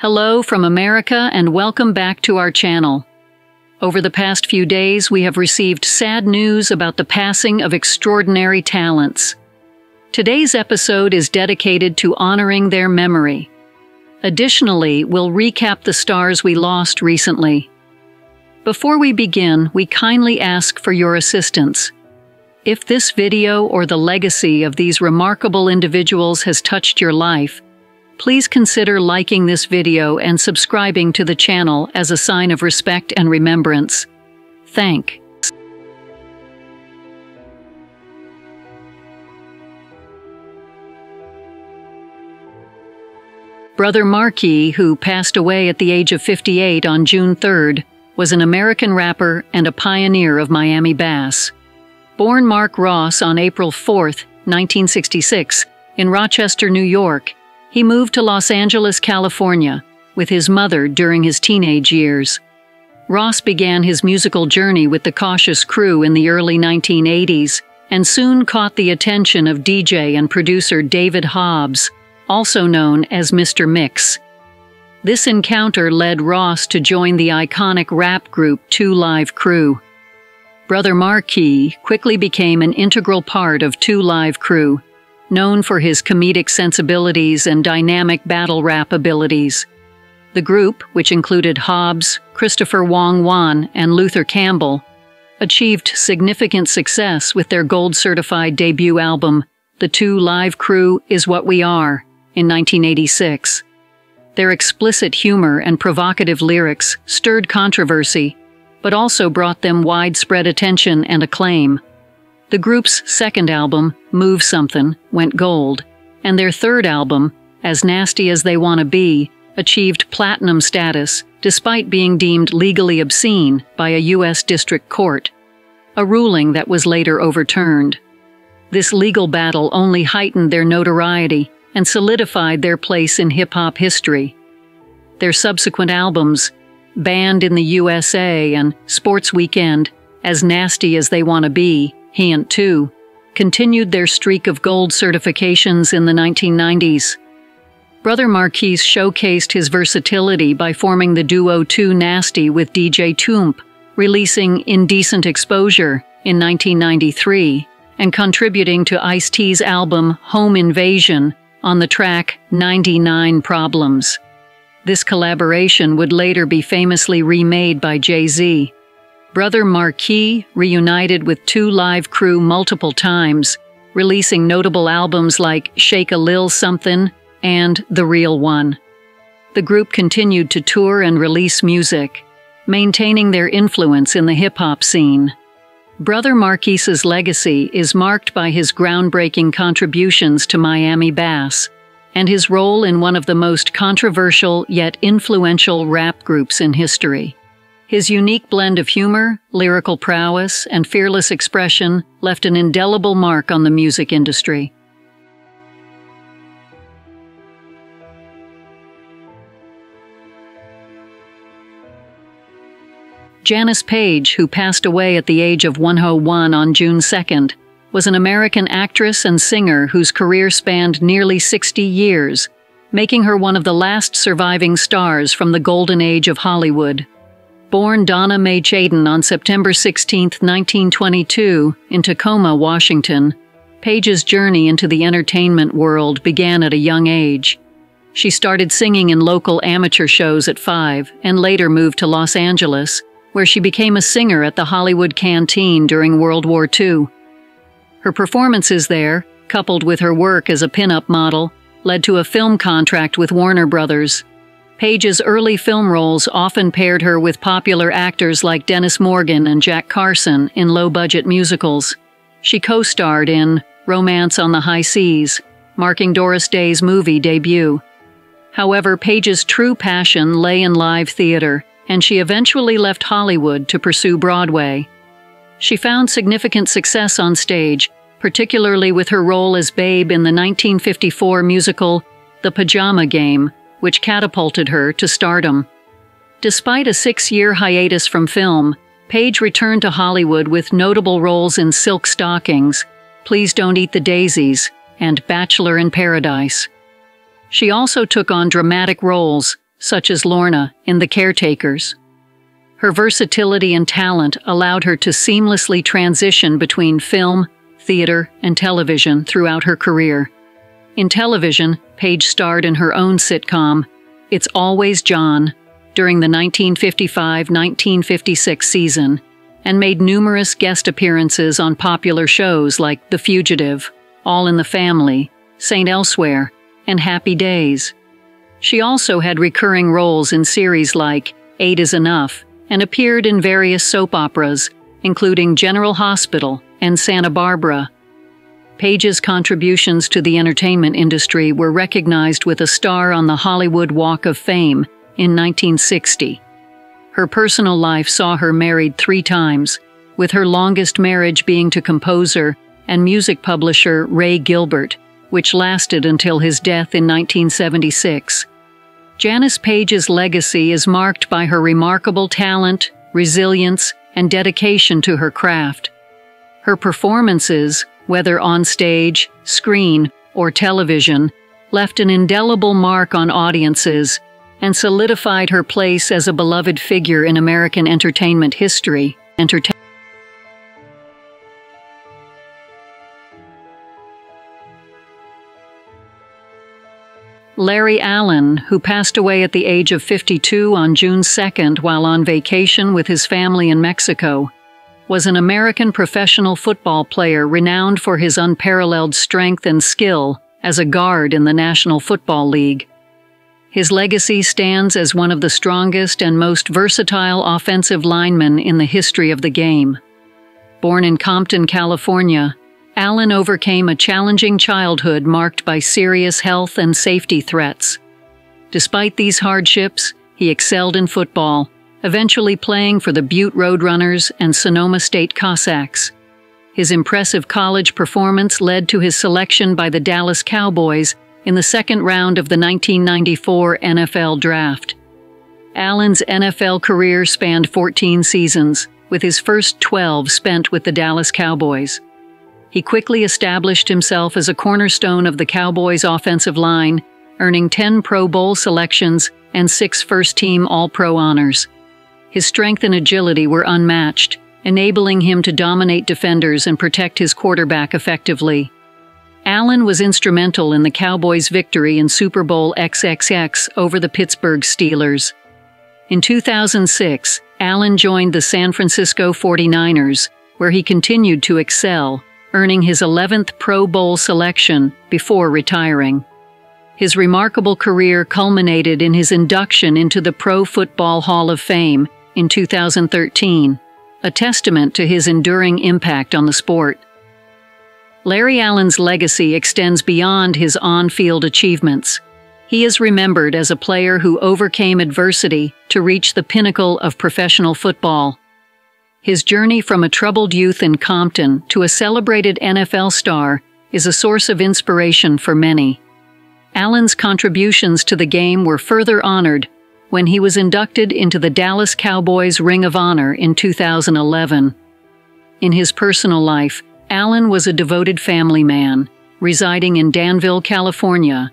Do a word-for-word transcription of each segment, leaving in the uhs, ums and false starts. Hello from America and welcome back to our channel. Over the past few days, we have received sad news about the passing of extraordinary talents. Today's episode is dedicated to honoring their memory. Additionally, we'll recap the stars we lost recently. Before we begin, we kindly ask for your assistance. If this video or the legacy of these remarkable individuals has touched your life, please consider liking this video and subscribing to the channel as a sign of respect and remembrance. Thanks. Brother Marquis, who passed away at the age of fifty-eight on June third, was an American rapper and a pioneer of Miami bass. Born Mark Ross on April fourth, nineteen sixty-six, in Rochester, New York, he moved to Los Angeles, California, with his mother during his teenage years. Ross began his musical journey with the Cautious Crew in the early nineteen eighties and soon caught the attention of D J and producer David Hobbs, also known as Mister Mix. This encounter led Ross to join the iconic rap group Two Live Crew. Brother Marquis quickly became an integral part of Two Live Crew, known for his comedic sensibilities and dynamic battle rap abilities. The group, which included Hobbs, Christopher Wong Wan, and Luther Campbell, achieved significant success with their gold-certified debut album, The Two Live Crew Is What We Are, in nineteen eighty-six. Their explicit humor and provocative lyrics stirred controversy, but also brought them widespread attention and acclaim. The group's second album, Move Something, went gold, and their third album, As Nasty As They Wanna Be, achieved platinum status despite being deemed legally obscene by a U S district court, a ruling that was later overturned. This legal battle only heightened their notoriety and solidified their place in hip-hop history. Their subsequent albums, Banned in the U S A and Sports Weekend, As Nasty As They Wanna Be, He and Two, continued their streak of gold certifications in the nineteen nineties. Brother Marquis showcased his versatility by forming the duo Two Nasty with D J Toomp, releasing Indecent Exposure in nineteen ninety-three, and contributing to Ice-T's album Home Invasion on the track ninety-nine Problems. This collaboration would later be famously remade by Jay-Z. Brother Marquis reunited with Two Live Crew multiple times, releasing notable albums like Shake a Lil Something and The Real One. The group continued to tour and release music, maintaining their influence in the hip-hop scene. Brother Marquis's legacy is marked by his groundbreaking contributions to Miami bass and his role in one of the most controversial yet influential rap groups in history. His unique blend of humor, lyrical prowess, and fearless expression left an indelible mark on the music industry. Janis Paige, who passed away at the age of one hundred one on June second, was an American actress and singer whose career spanned nearly sixty years, making her one of the last surviving stars from the golden age of Hollywood. Born Donna Mae Jayden on September sixteenth, nineteen twenty-two, in Tacoma, Washington, Paige's journey into the entertainment world began at a young age. She started singing in local amateur shows at five and later moved to Los Angeles, where she became a singer at the Hollywood Canteen during World War Two. Her performances there, coupled with her work as a pin-up model, led to a film contract with Warner Brothers. Paige's early film roles often paired her with popular actors like Dennis Morgan and Jack Carson in low-budget musicals. She co-starred in Romance on the High Seas, marking Doris Day's movie debut. However, Paige's true passion lay in live theater, and she eventually left Hollywood to pursue Broadway. She found significant success on stage, particularly with her role as Babe in the nineteen fifty-four musical The Pajama Game, which catapulted her to stardom. Despite a six-year hiatus from film, Paige returned to Hollywood with notable roles in Silk Stockings, Please Don't Eat the Daisies, and Bachelor in Paradise. She also took on dramatic roles, such as Lorna in The Caretakers. Her versatility and talent allowed her to seamlessly transition between film, theater, and television throughout her career. In television, Paige starred in her own sitcom, It's Always John, during the nineteen fifty-five nineteen fifty-six season, and made numerous guest appearances on popular shows like The Fugitive, All in the Family, Saint Elsewhere, and Happy Days. She also had recurring roles in series like Eight is Enough and appeared in various soap operas, including General Hospital and Santa Barbara. Paige's contributions to the entertainment industry were recognized with a star on the Hollywood Walk of Fame in nineteen sixty. Her personal life saw her married three times, with her longest marriage being to composer and music publisher Ray Gilbert, which lasted until his death in nineteen seventy-six. Janis Paige's legacy is marked by her remarkable talent, resilience, and dedication to her craft. Her performances, whether on stage, screen, or television, left an indelible mark on audiences and solidified her place as a beloved figure in American entertainment history. Entertain Larry Allen, who passed away at the age of fifty-two on June second while on vacation with his family in Mexico, was an American professional football player renowned for his unparalleled strength and skill as a guard in the National Football League. His legacy stands as one of the strongest and most versatile offensive linemen in the history of the game. Born in Compton, California, Allen overcame a challenging childhood marked by serious health and safety threats. Despite these hardships, he excelled in football, eventually playing for the Butte Roadrunners and Sonoma State Cossacks. His impressive college performance led to his selection by the Dallas Cowboys in the second round of the nineteen ninety-four N F L Draft. Allen's N F L career spanned fourteen seasons, with his first twelve spent with the Dallas Cowboys. He quickly established himself as a cornerstone of the Cowboys' offensive line, earning ten Pro Bowl selections and six first-team All-Pro honors. His strength and agility were unmatched, enabling him to dominate defenders and protect his quarterback effectively. Allen was instrumental in the Cowboys' victory in Super Bowl twenty-six over the Pittsburgh Steelers. In two thousand six, Allen joined the San Francisco forty-niners, where he continued to excel, earning his eleventh Pro Bowl selection before retiring. His remarkable career culminated in his induction into the Pro Football Hall of Fame in two thousand thirteen, a testament to his enduring impact on the sport. Larry Allen's legacy extends beyond his on-field achievements. He is remembered as a player who overcame adversity to reach the pinnacle of professional football. His journey from a troubled youth in Compton to a celebrated N F L star is a source of inspiration for many. Allen's contributions to the game were further honored when he was inducted into the Dallas Cowboys Ring of Honor in two thousand eleven. In his personal life, Allen was a devoted family man, residing in Danville, California,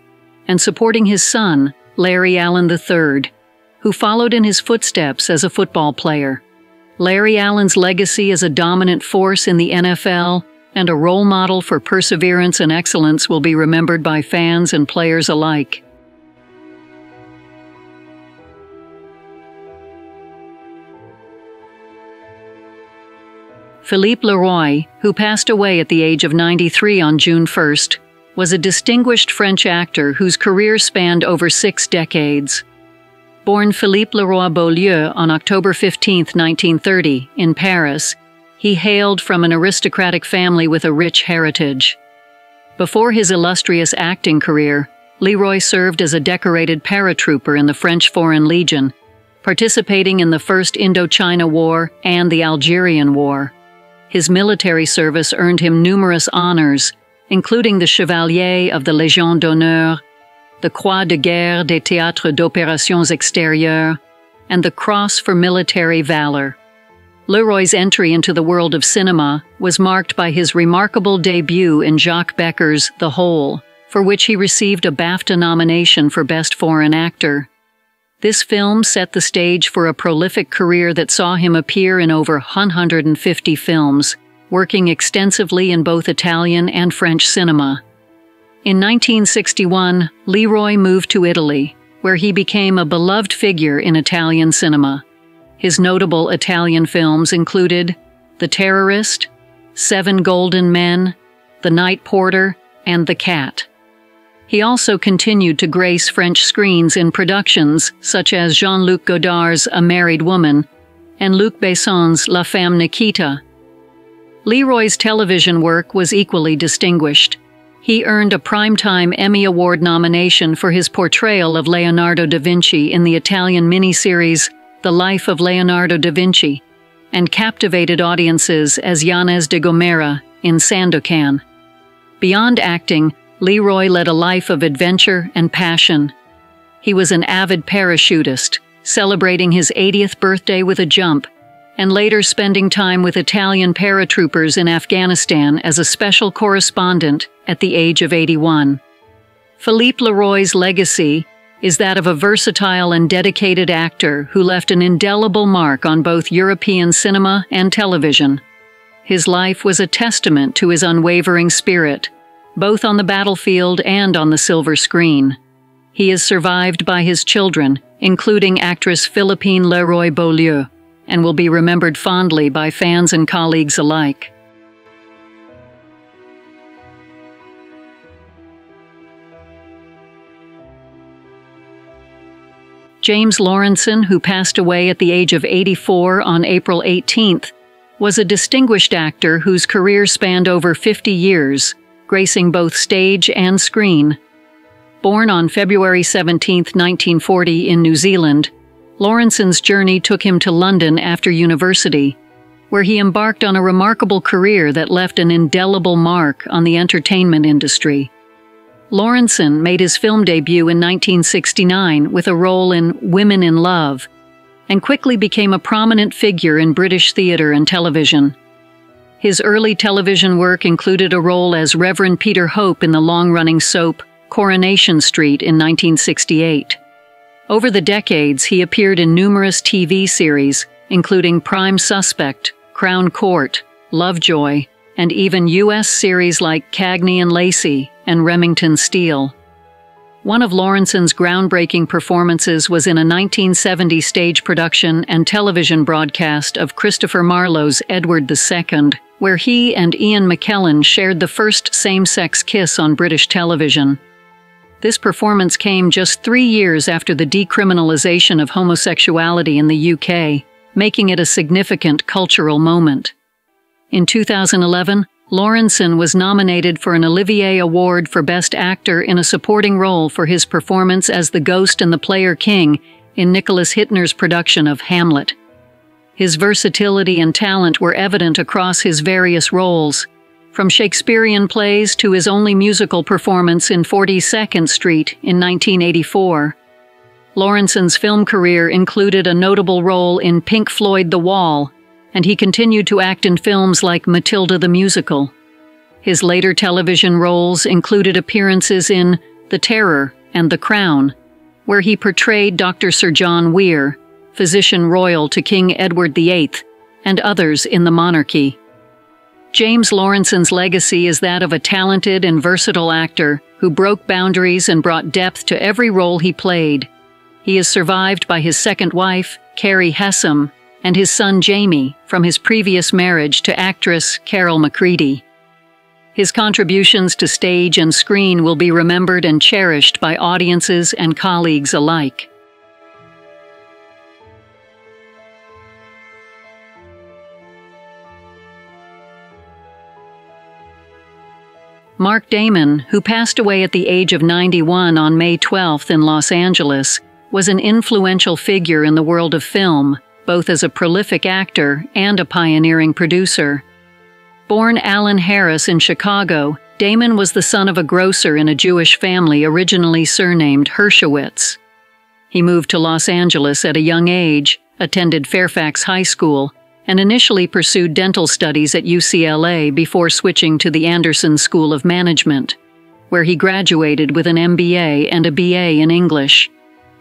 and supporting his son, Larry Allen the third, who followed in his footsteps as a football player. Larry Allen's legacy as a dominant force in the N F L and a role model for perseverance and excellence will be remembered by fans and players alike. Philippe Leroy, who passed away at the age of ninety-three on June first, was a distinguished French actor whose career spanned over six decades. Born Philippe Leroy-Beaulieu on October fifteenth nineteen thirty, in Paris, he hailed from an aristocratic family with a rich heritage. Before his illustrious acting career, Leroy served as a decorated paratrooper in the French Foreign Legion, participating in the First Indochina War and the Algerian War. His military service earned him numerous honors, including the Chevalier of the Légion d'Honneur, the Croix de Guerre des Théâtres d'Opérations Extérieures, and the Cross for Military Valor. Leroy's entry into the world of cinema was marked by his remarkable debut in Jacques Becker's The Hole, for which he received a BAFTA nomination for Best Foreign Actor. This film set the stage for a prolific career that saw him appear in over one hundred fifty films, working extensively in both Italian and French cinema. In nineteen sixty-one, Leroy moved to Italy, where he became a beloved figure in Italian cinema. His notable Italian films included The Terrorist, Seven Golden Men, The Night Porter, and The Cat. He also continued to grace French screens in productions such as Jean-Luc Godard's A Married Woman and Luc Besson's La Femme Nikita. Leroy's television work was equally distinguished. He earned a Primetime Emmy Award nomination for his portrayal of Leonardo da Vinci in the Italian miniseries The Life of Leonardo da Vinci, and captivated audiences as Yanez de Gomera in Sandokan. Beyond acting, Leroy led a life of adventure and passion. He was an avid parachutist, celebrating his eightieth birthday with a jump, and later spending time with Italian paratroopers in Afghanistan as a special correspondent at the age of eighty-one. Philippe Leroy's legacy is that of a versatile and dedicated actor who left an indelible mark on both European cinema and television. His life was a testament to his unwavering spirit, both on the battlefield and on the silver screen. He is survived by his children, including actress Philippine Leroy-Beaulieu, and will be remembered fondly by fans and colleagues alike. James Laurenson, who passed away at the age of eighty-four on April eighteenth, was a distinguished actor whose career spanned over fifty years, gracing both stage and screen. Born on February seventeenth, nineteen forty in New Zealand, Laurenson's journey took him to London after university, where he embarked on a remarkable career that left an indelible mark on the entertainment industry. Laurenson made his film debut in nineteen sixty-nine with a role in Women in Love, and quickly became a prominent figure in British theatre and television. His early television work included a role as Reverend Peter Hope in the long-running soap Coronation Street in nineteen sixty-eight. Over the decades, he appeared in numerous T V series, including Prime Suspect, Crown Court, Lovejoy, and even U S series like Cagney and Lacey and Remington Steele. One of Laurenson's groundbreaking performances was in a nineteen seventy stage production and television broadcast of Christopher Marlowe's Edward the Second, where he and Ian McKellen shared the first same-sex kiss on British television. This performance came just three years after the decriminalization of homosexuality in the U K, making it a significant cultural moment. In two thousand eleven, Laurenson was nominated for an Olivier Award for Best Actor in a supporting role for his performance as the Ghost and the Player King in Nicholas Hittner's production of Hamlet. His versatility and talent were evident across his various roles, from Shakespearean plays to his only musical performance in forty-second Street in nineteen eighty-four. Laurenson's film career included a notable role in Pink Floyd The Wall, and he continued to act in films like Matilda the Musical. His later television roles included appearances in The Terror and The Crown, where he portrayed Doctor Sir John Weir, Physician Royal to King Edward the Eighth, and others in the monarchy. James Laurenson's legacy is that of a talented and versatile actor who broke boundaries and brought depth to every role he played. He is survived by his second wife, Carrie Hessam, and his son Jamie, from his previous marriage to actress Carol Macready. His contributions to stage and screen will be remembered and cherished by audiences and colleagues alike. Mark Damon, who passed away at the age of ninety-one on May twelfth in Los Angeles, was an influential figure in the world of film, both as a prolific actor and a pioneering producer. Born Alan Harris in Chicago, Damon was the son of a grocer in a Jewish family originally surnamed Hershowitz. He moved to Los Angeles at a young age, attended Fairfax High School, and initially pursued dental studies at U C L A before switching to the Anderson School of Management, where he graduated with an M B A and a B A in English.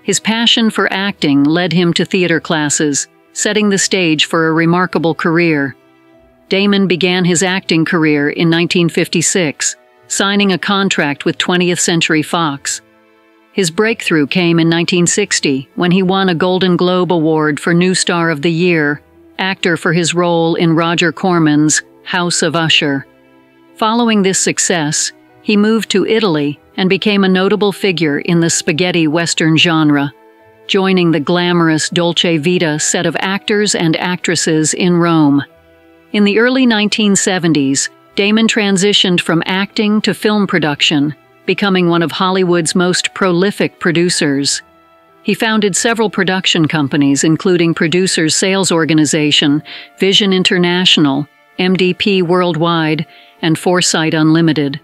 His passion for acting led him to theater classes, setting the stage for a remarkable career. Damon began his acting career in nineteen fifty-six, signing a contract with twentieth century fox. His breakthrough came in nineteen sixty, when he won a Golden Globe Award for New Star of the Year, actor for his role in Roger Corman's House of Usher. Following this success, he moved to Italy and became a notable figure in the spaghetti western genre, joining the glamorous Dolce Vita set of actors and actresses in Rome. In the early nineteen seventies, Damon transitioned from acting to film production, becoming one of Hollywood's most prolific producers. He founded several production companies, including Producers Sales Organization, Vision International, M D P Worldwide, and Foresight Unlimited.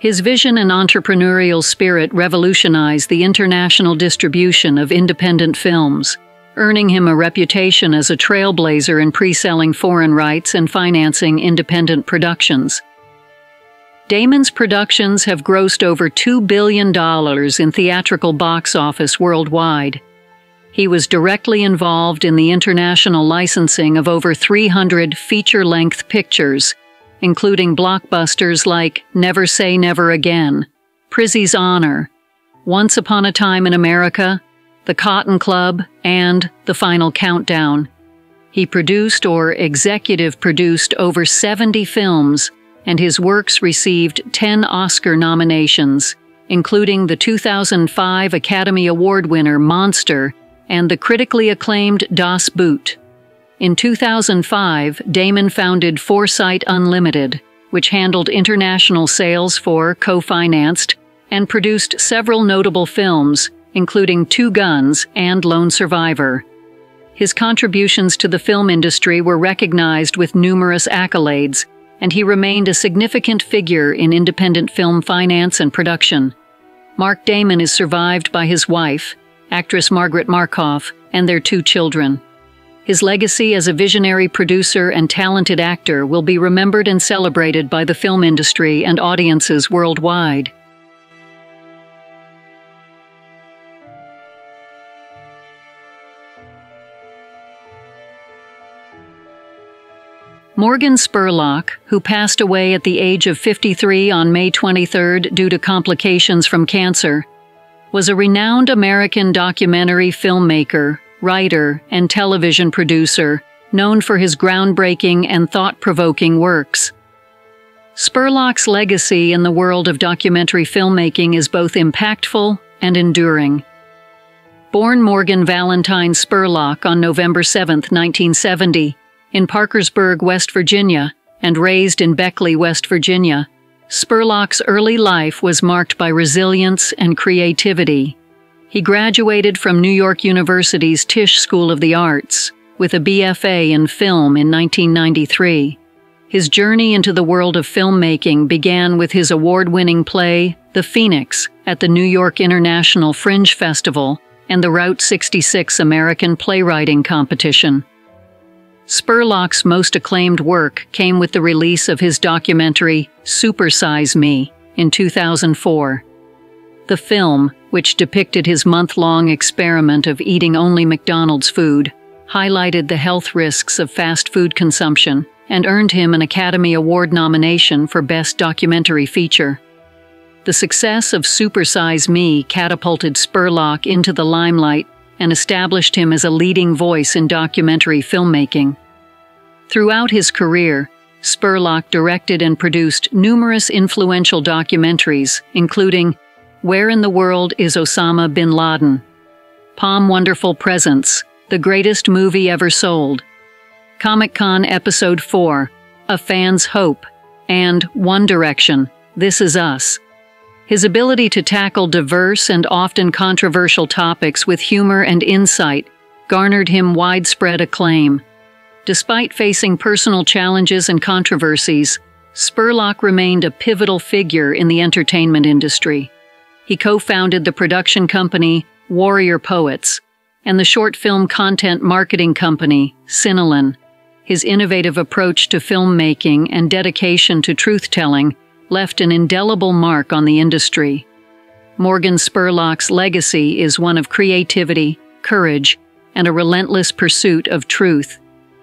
His vision and entrepreneurial spirit revolutionized the international distribution of independent films, earning him a reputation as a trailblazer in pre-selling foreign rights and financing independent productions. Damon's productions have grossed over two billion dollars in theatrical box office worldwide. He was directly involved in the international licensing of over three hundred feature-length pictures, including blockbusters like Never Say Never Again, Prizzy's Honor, Once Upon a Time in America, The Cotton Club, and The Final Countdown. He produced or executive produced over seventy films, and his works received ten Oscar nominations, including the two thousand five Academy Award winner Monster and the critically acclaimed Das Boot. In two thousand five, Damon founded Foresight Unlimited, which handled international sales for, co-financed, and produced several notable films, including Two Guns and Lone Survivor. His contributions to the film industry were recognized with numerous accolades, and he remained a significant figure in independent film finance and production. Mark Damon is survived by his wife, actress Margaret Markoff, and their two children. His legacy as a visionary producer and talented actor will be remembered and celebrated by the film industry and audiences worldwide. Morgan Spurlock, who passed away at the age of fifty-three on May twenty-third due to complications from cancer, was a renowned American documentary filmmaker, writer, and television producer, known for his groundbreaking and thought-provoking works. Spurlock's legacy in the world of documentary filmmaking is both impactful and enduring. Born Morgan Valentine Spurlock on November seventh, nineteen seventy, in Parkersburg, West Virginia, and raised in Beckley, West Virginia, Spurlock's early life was marked by resilience and creativity. He graduated from New York University's Tisch School of the Arts with a B F A in film in nineteen ninety-three. His journey into the world of filmmaking began with his award-winning play, The Phoenix, at the New York International Fringe Festival and the Route sixty-six American Playwriting Competition. Spurlock's most acclaimed work came with the release of his documentary, Supersize Me, in two thousand four. The film, which depicted his month-long experiment of eating only McDonald's food, highlighted the health risks of fast food consumption and earned him an Academy Award nomination for Best Documentary Feature. The success of Supersize Me catapulted Spurlock into the limelight and established him as a leading voice in documentary filmmaking. Throughout his career, Spurlock directed and produced numerous influential documentaries, including Where in the World is Osama Bin Laden? Palm Wonderful Presents, The Greatest Movie Ever Sold, Comic-Con Episode four, A Fan's Hope, and One Direction, This Is Us. His ability to tackle diverse and often controversial topics with humor and insight garnered him widespread acclaim. Despite facing personal challenges and controversies, Spurlock remained a pivotal figure in the entertainment industry. He co-founded the production company Warrior Poets and the short film content marketing company Cinelin. His innovative approach to filmmaking and dedication to truth-telling left an indelible mark on the industry. Morgan Spurlock's legacy is one of creativity, courage, and a relentless pursuit of truth.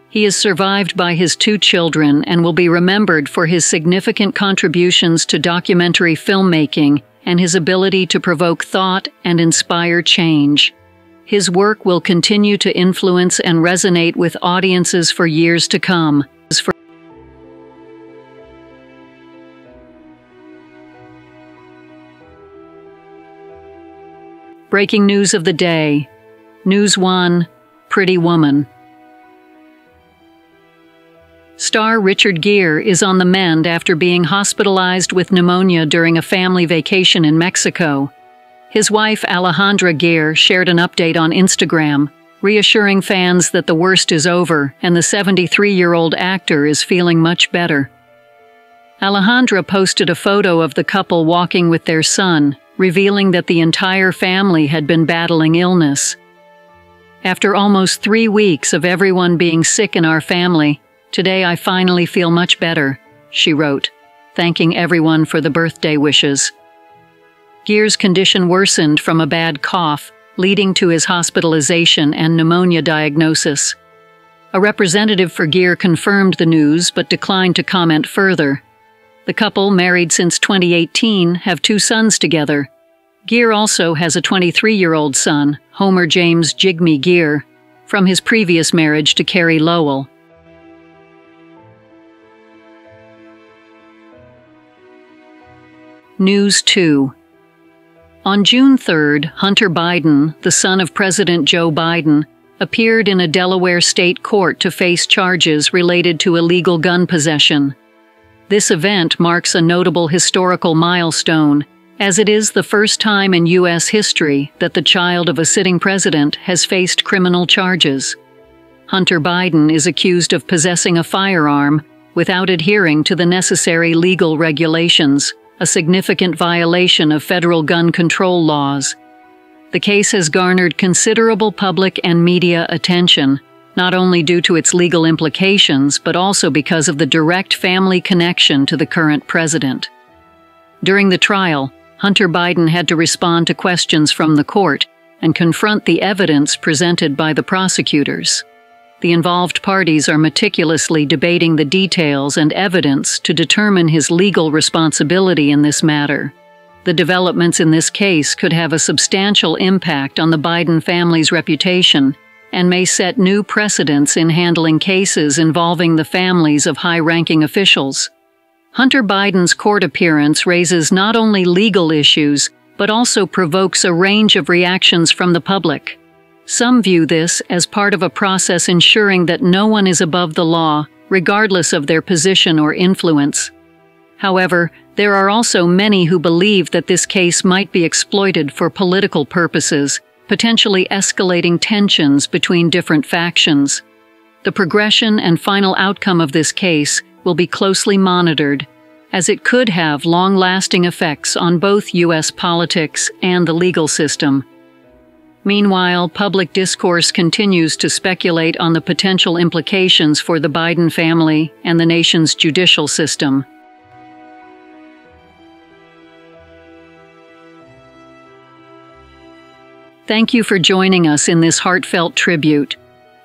He is survived by his two children and will be remembered for his significant contributions to documentary filmmaking and his ability to provoke thought and inspire change. His work will continue to influence and resonate with audiences for years to come. Breaking news of the day. News one, Pretty Woman. Star Richard Gere is on the mend after being hospitalized with pneumonia during a family vacation in Mexico. His wife Alejandra Gere shared an update on Instagram, reassuring fans that the worst is over and the seventy-three-year-old actor is feeling much better. Alejandra posted a photo of the couple walking with their son, revealing that the entire family had been battling illness. After almost three weeks of everyone being sick in our family, today I finally feel much better, she wrote, thanking everyone for the birthday wishes. Gere's condition worsened from a bad cough, leading to his hospitalization and pneumonia diagnosis. A representative for Gere confirmed the news but declined to comment further. The couple, married since twenty eighteen, have two sons together. Gere also has a twenty-three-year-old son, Homer James Jigme Gere, from his previous marriage to Carrie Lowell. News two. On June third, Hunter Biden, the son of President Joe Biden, appeared in a Delaware state court to face charges related to illegal gun possession. This event marks a notable historical milestone, as it is the first time in U S history that the child of a sitting president has faced criminal charges. Hunter Biden is accused of possessing a firearm without adhering to the necessary legal regulations, a significant violation of federal gun control laws. The case has garnered considerable public and media attention, not only due to its legal implications, but also because of the direct family connection to the current president. During the trial, Hunter Biden had to respond to questions from the court and confront the evidence presented by the prosecutors. The involved parties are meticulously debating the details and evidence to determine his legal responsibility in this matter. The developments in this case could have a substantial impact on the Biden family's reputation and may set new precedents in handling cases involving the families of high-ranking officials. Hunter Biden's court appearance raises not only legal issues, but also provokes a range of reactions from the public. Some view this as part of a process ensuring that no one is above the law, regardless of their position or influence. However, there are also many who believe that this case might be exploited for political purposes, potentially escalating tensions between different factions. The progression and final outcome of this case will be closely monitored, as it could have long-lasting effects on both U S politics and the legal system. Meanwhile, public discourse continues to speculate on the potential implications for the Biden family and the nation's judicial system. Thank you for joining us in this heartfelt tribute.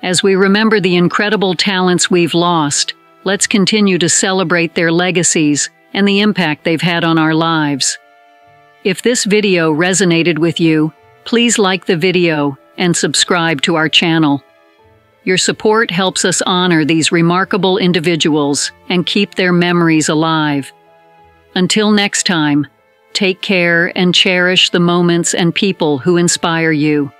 As we remember the incredible talents we've lost, let's continue to celebrate their legacies and the impact they've had on our lives. If this video resonated with you, please like the video and subscribe to our channel. Your support helps us honor these remarkable individuals and keep their memories alive. Until next time, take care and cherish the moments and people who inspire you.